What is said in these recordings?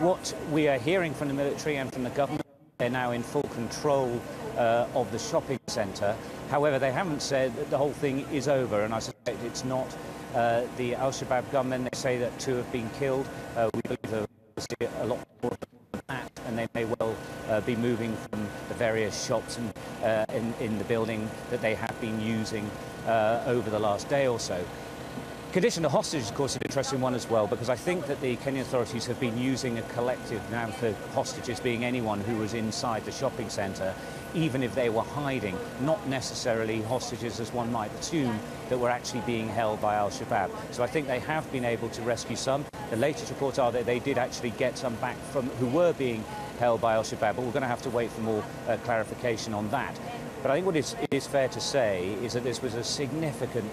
What we are hearing from the military and from the government, they're now in full control of the shopping centre. However, they haven't said that the whole thing is over, and I suspect it's not. The Al-Shabaab gunmen, they say that two have been killed. We believe there will be a lot more than that, and they may well be moving from the various shops and, in the building that they have been using over the last day or so. Condition of hostages, of course, is an interesting one as well, because I think that the Kenyan authorities have been using a collective now for hostages being anyone who was inside the shopping centre, even if they were hiding, not necessarily hostages, as one might assume, that were actually being held by Al-Shabaab. So I think they have been able to rescue some. The latest reports are that they did actually get some back from who were being held by Al-Shabaab, but we're going to have to wait for more clarification on that. But I think what it is fair to say is that this was a significant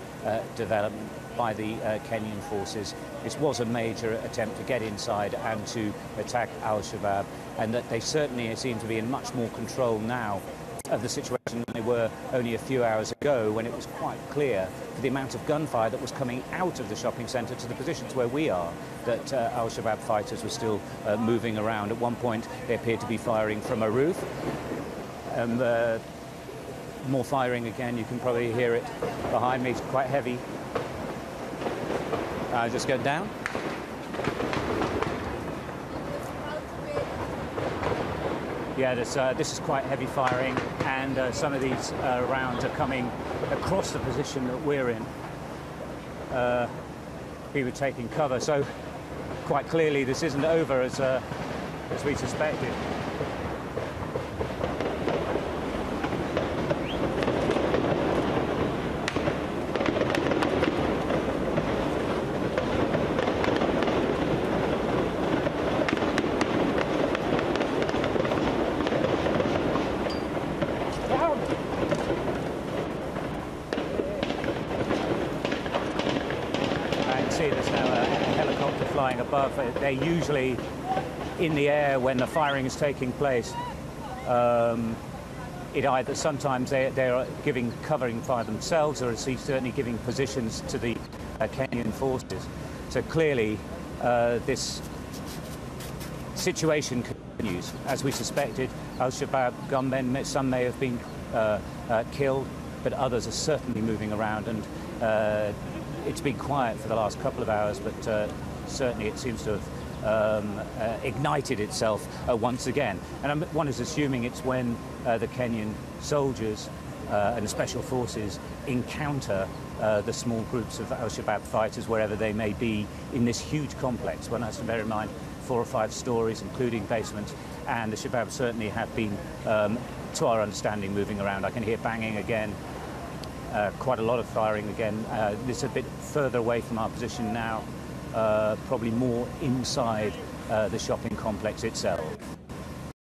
development by the Kenyan forces. This was a major attempt to get inside and to attack Al-Shabaab, and that they certainly seem to be in much more control now of the situation than they were only a few hours ago, when it was quite clear for the amount of gunfire that was coming out of the shopping centre to the positions where we are, that Al-Shabaab fighters were still moving around. At one point, they appeared to be firing from a roof. More firing again, you can probably hear it behind me, it's quite heavy. I'll just go down. Yeah, this is quite heavy firing, and some of these rounds are coming across the position that we're in. We were taking cover, so quite clearly this isn't over as we suspected. There's now a helicopter flying above. They're usually in the air when the firing is taking place. Sometimes they are giving covering fire themselves, or certainly giving positions to the Kenyan forces. So clearly this situation continues. As we suspected, Al-Shabaab gunmen, some may have been killed, but others are certainly moving around, and it's been quiet for the last couple of hours, but certainly it seems to have ignited itself once again. And one is assuming it's when the Kenyan soldiers and special forces encounter the small groups of Al-Shabaab fighters wherever they may be in this huge complex. One has to bear in mind 4 or 5 stories, including basements, and the Shabaab certainly have been, to our understanding, moving around. I can hear banging again. Quite a lot of firing again. This is a bit further away from our position now, probably more inside the shopping complex itself.